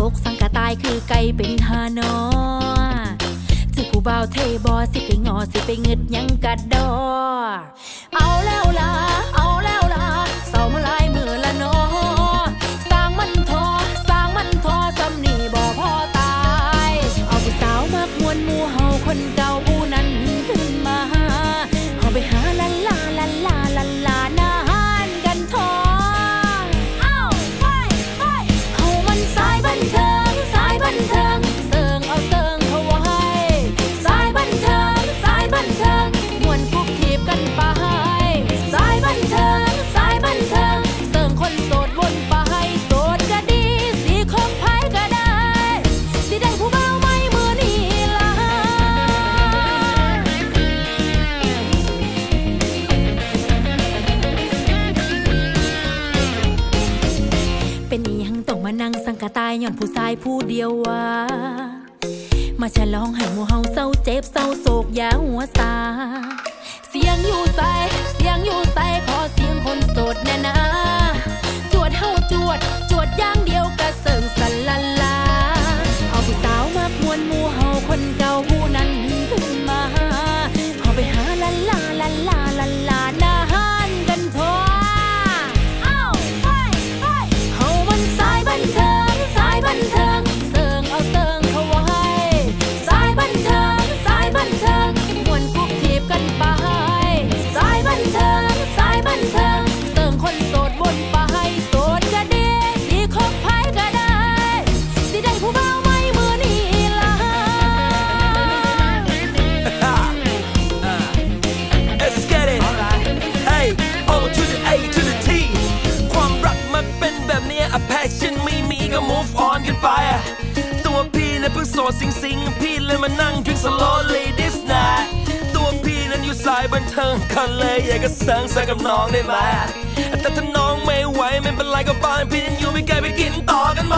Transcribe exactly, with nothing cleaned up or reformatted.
ตกสังกะตายคือไก่เป็นหานอถือผู้บ่าวเทบอสิไปงอสิไปเงิดยังกะดอเอาแล้วล่ะเอาแล้วล่ะเสามาลายมือละนอสร้างมันทอสร้างมันทอซ้ำนี่บ่พอตายเอาผู้สาวมากมวนหมู่เฮาคนเก่าผู้นั้นขึ้นมาเฮาไปหาลันลาลันลาลันลาหน้าหานกันทอเป็นอีหยังต้องมานั่งสังกะตายย้อนผู้ชายผู้เดียวว่ามาฉลองให้หมู่เฮาเศร้าเจ็บเศร้าโศกอย่าหัวซาเสียงอยู่ใส่เสียงอยู่ใส่ขอเสียงคนโสดแน่นะจวดเฮาจวดจวดอย่างเดียวกะเสิงสันลันลาเอาผู้สาวมากมวนหมู่เฮาคนเก่าผู้นั้นขึ้นมาเฮาไปหาลันลาลันลาลันลาหน้าห้านกันทอตัวพี่นั้นเพิ่งโสดสิงสิงพี่เลยมานั่งดริ้งสโลว์ Lonely This Night ตัวพี่นั้นอยู่สายบันเทิงคันเลยอยากจะเสิร์งเสิร์งกับน้องได้ไหมแต่ถ้าน้องไม่ไหวไม่เป็นไรก็บ้านพี่ยังอยู่ไม่ไกลไปกินต่อกันไหม